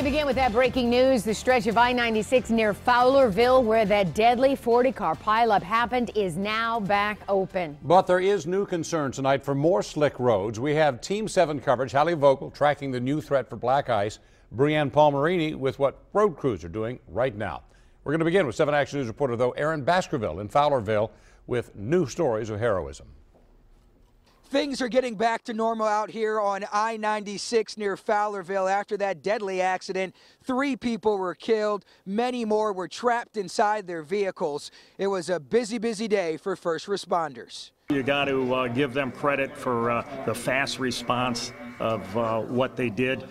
We begin with that breaking news. The stretch of I-96 near Fowlerville where that deadly 40-car pileup happened is now back open. But there is new concern tonight for more slick roads. We have Team 7 coverage. Hallie Vogel tracking the new threat for black ice. Brianne Palmerini with what road crews are doing right now. We're going to begin with 7 Action News reporter, though, Aaron Baskerville in Fowlerville with new stories of heroism. Things are getting back to normal out here on I-96 near Fowlerville after that deadly accident. 3 people were killed. Many more were trapped inside their vehicles. It was a busy, busy day for first responders. You got to give them credit for the fast response of what they did.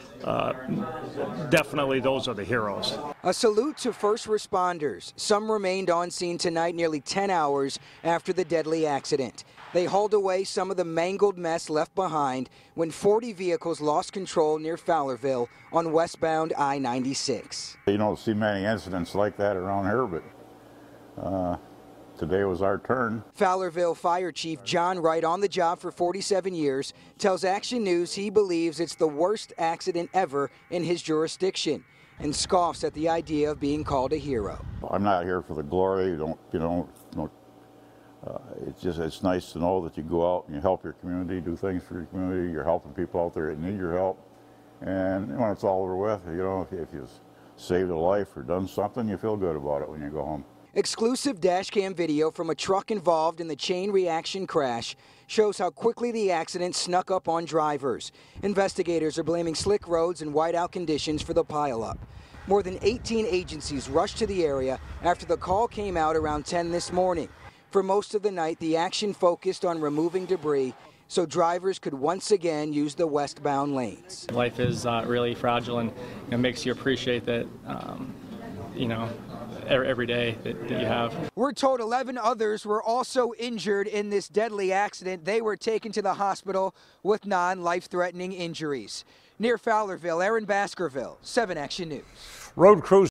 Definitely those are the heroes. A salute to first responders. Some remained on scene tonight nearly 10 hours after the deadly accident. They hauled away some of the mangled mess left behind when 40 vehicles lost control near Fowlerville on westbound I-96. You don't see many incidents like that around here, but today was our turn. Fowlerville Fire Chief John Wright, on the job for 47 years, tells Action News he believes it's the worst accident ever in his jurisdiction and scoffs at the idea of being called a hero. I'm not here for the glory. It's nice to know that you go out and you help your community, do things for your community. You're helping people out there that need your help. And when it's all over with, you know, if you've saved a life or done something, you feel good about it when you go home. Exclusive dash cam video from a truck involved in the chain reaction crash shows how quickly the accident snuck up on drivers. Investigators are blaming slick roads and whiteout conditions for the pileup. More than 18 agencies rushed to the area after the call came out around 10 this morning. For most of the night, the action focused on removing debris so drivers could once again use the westbound lanes. Life is really fragile, and it makes you appreciate that, you know, every day that you have. We're told 11 others were also injured in this deadly accident. They were taken to the hospital with non-life-threatening injuries. Near Fowlerville, Aaron Baskerville, 7 Action News. Road crews